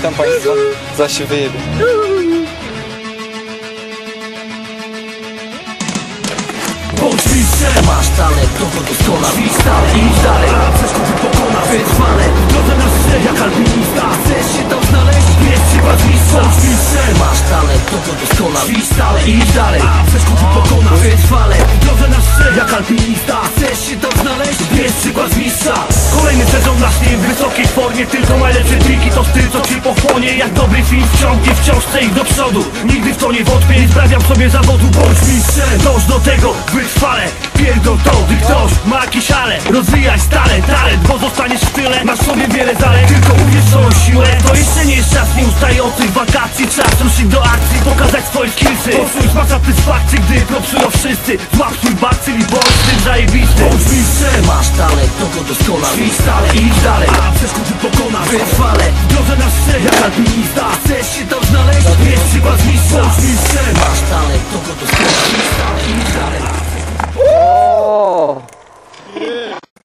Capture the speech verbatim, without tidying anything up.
witam Państwa, zaś się wyjebie. Bądź mistrzem, masz talent, dowód doskonały. Drzwi stale, idź dalej, przeszkody pokona. Wytrwale, w drodze na szczyt, jak albinista. Chcesz się tam znaleźć, wiesz, trzeba z mistrza. Bądź mistrzem, masz talent, dowód doskonały. Drzwi stale, idź dalej, przeszkody pokona. Wytrwale, w drodze na szczyt, jak albinista. Chcesz się tam znaleźć, wiesz, trzeba z mistrza. Kolejny sezon na śnie w wysokiej formie. Tylko najlepsze triki to styl, co cię pochłonie. Jak dobry film wciągnie w książce ich do przodu. Nigdy w to nie wątpię, nie sprawiam sobie zawodu. Bądź mistrzem, dąż do tego, wytrwale. Pierdol to, gdy ktoś ma jakieś ale. Rozwijaj stale talent, bo zostaniesz w tyle. Masz sobie wiele zalet, tylko uwierz swoją siłę. To jeszcze nie jest czas nieustających wakacji. Czas ruszyć do akcji, pokazać swoje skillsy. Posłuchaj, masz satysfakcji, gdy propsują wszyscy. Złap swój bakcyl i bądź tym zajebisty. Bądź mistrzem, masz talent, to go doskonale. Idź stale, idź dalej, a przeszkody pokona. Wytrwale, w drodze na szczyt, jak alpinista. Chcesz się tam znaleźć, wiesz, trzeba z mistrza. Bądź mistrzem, masz talent, to go doskonale. Idź stale, idź dalej.